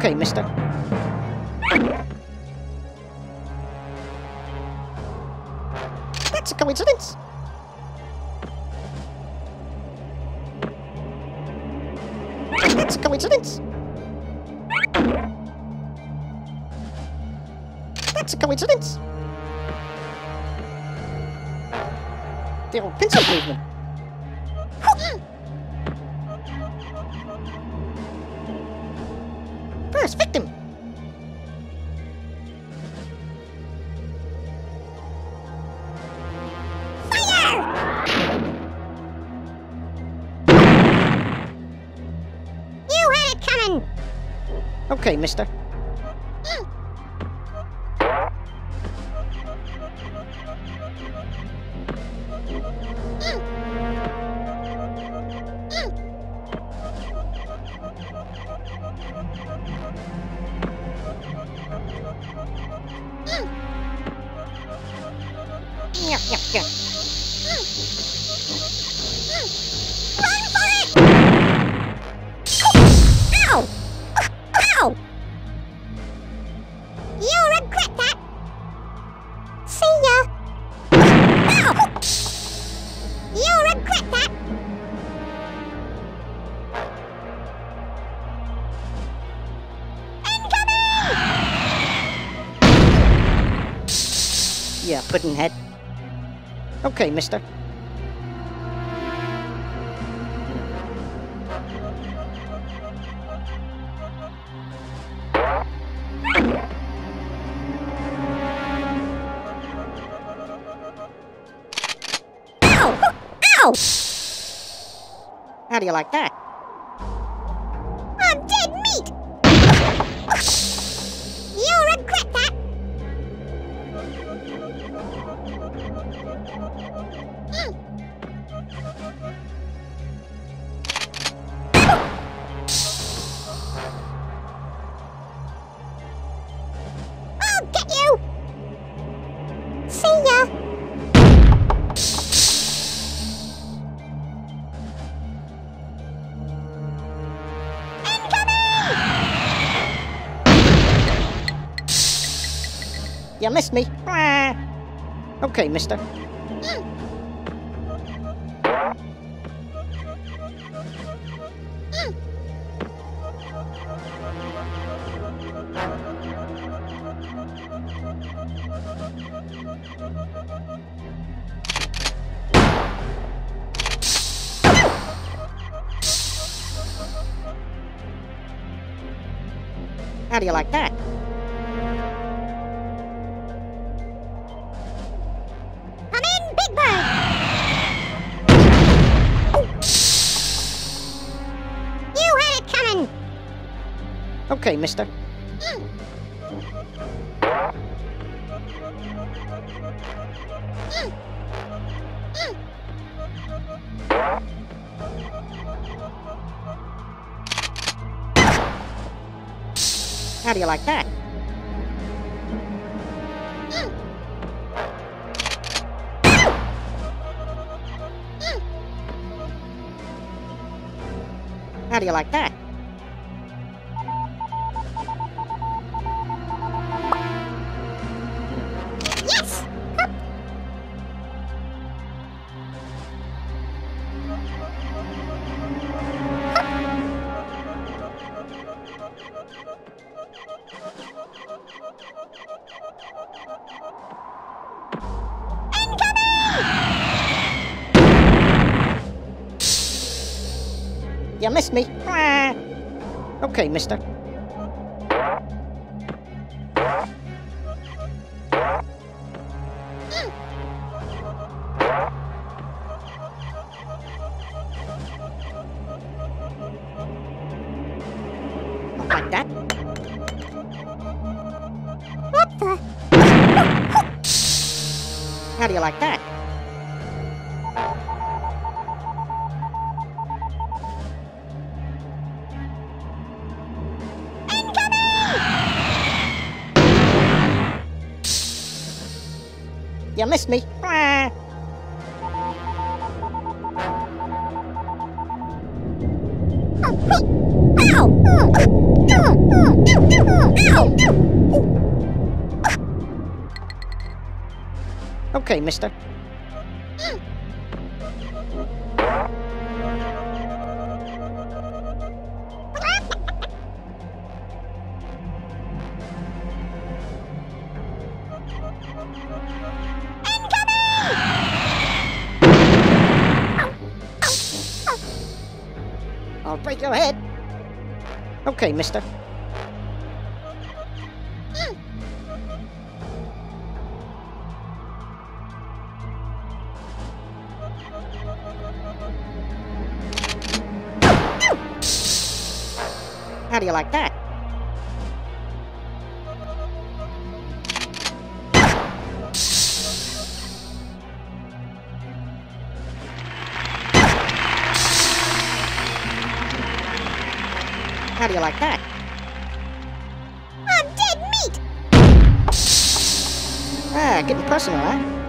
Okay, mister. That's a coincidence. That's a coincidence. That's a coincidence. The old pencil movement. First victim. Fire! You had it coming. Okay, mister. Yep. Run for it! Ow! Ow! You'll regret that! See ya! Ow! You'll regret that! Incoming! Yeah, Puddinhead. Okay, mister. Ow! Ow! How do you like that? I'm dead meat! You'll regret that! I'll get you. See ya. Incoming! You missed me. Okay, mister. How do you like that? I'm in big bird! You had it coming! Okay, mister. How do you like that? How do you like that? Yes! Hup. You missed me. Okay, mister. Not like that. What the? How do you like that? You missed me. Okay, mister. I'll break your head. Okay, mister. How do you like that? How do you like that? I'm dead meat! Ah, getting personal, huh?